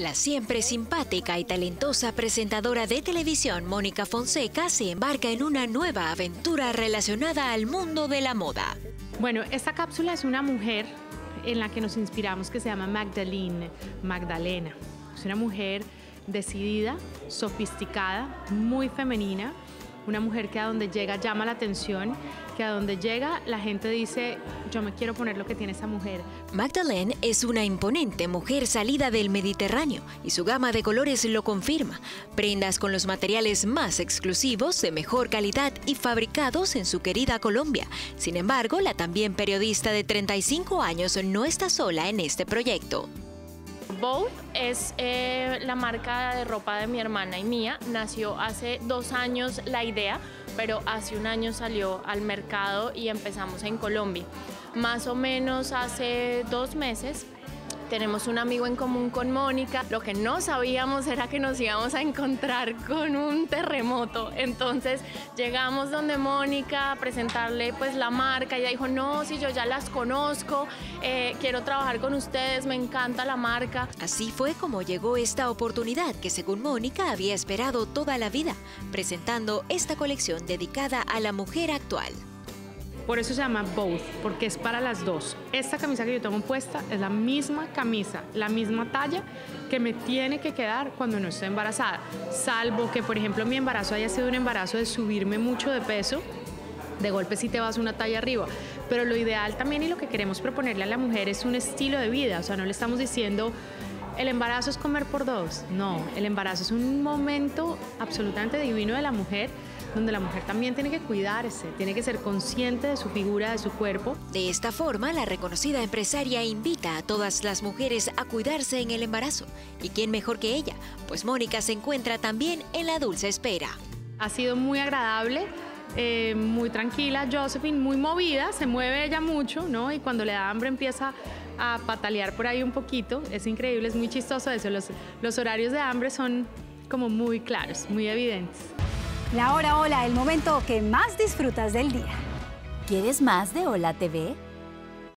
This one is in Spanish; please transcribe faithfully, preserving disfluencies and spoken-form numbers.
La siempre simpática y talentosa presentadora de televisión Mónica Fonseca se embarca en una nueva aventura relacionada al mundo de la moda. Bueno, esta cápsula es una mujer en la que nos inspiramos que se llama Magdalene Magdalena. Es una mujer decidida, sofisticada, muy femenina, una mujer que a donde llega llama la atención, que a donde llega la gente dice, yo me quiero poner lo que tiene esa mujer. Magdalene es una imponente mujer salida del Mediterráneo y su gama de colores lo confirma. Prendas con los materiales más exclusivos, de mejor calidad y fabricados en su querida Colombia. Sin embargo, la también periodista de treinta y cinco años no está sola en este proyecto. Both es eh, la marca de ropa de mi hermana y mía. Nació hace dos años la idea, pero hace un año salió al mercado y empezamos en Colombia. Más o menos hace dos meses tenemos un amigo en común con Mónica. Lo que no sabíamos era que nos íbamos a encontrar con un terremoto. Entonces llegamos donde Mónica a presentarle pues la marca. Ella dijo, no, si yo ya las conozco, eh, quiero trabajar con ustedes, me encanta la marca. Así fue como llegó esta oportunidad que según Mónica había esperado toda la vida, presentando esta colección dedicada a la mujer actual. Por eso se llama Both, porque es para las dos. Esta camisa que yo tengo puesta es la misma camisa, la misma talla que me tiene que quedar cuando no estoy embarazada. Salvo que, por ejemplo, mi embarazo haya sido un embarazo de subirme mucho de peso, de golpe sí te vas una talla arriba. Pero lo ideal también y lo que queremos proponerle a la mujer es un estilo de vida. O sea, no le estamos diciendo, el embarazo es comer por dos. No, el embarazo es un momento absolutamente divino de la mujer, donde la mujer también tiene que cuidarse, tiene que ser consciente de su figura, de su cuerpo. De esta forma, la reconocida empresaria invita a todas las mujeres a cuidarse en el embarazo. ¿Y quién mejor que ella? Pues Mónica se encuentra también en la dulce espera. Ha sido muy agradable, eh, muy tranquila, Josephine muy movida, se mueve ella mucho, ¿no? Y cuando le da hambre empieza a patalear por ahí un poquito. Es increíble, es muy chistoso eso. Los, los horarios de hambre son como muy claros, muy evidentes. La hora hola, el momento que más disfrutas del día. ¿Quieres más de ¡HOLA! T V?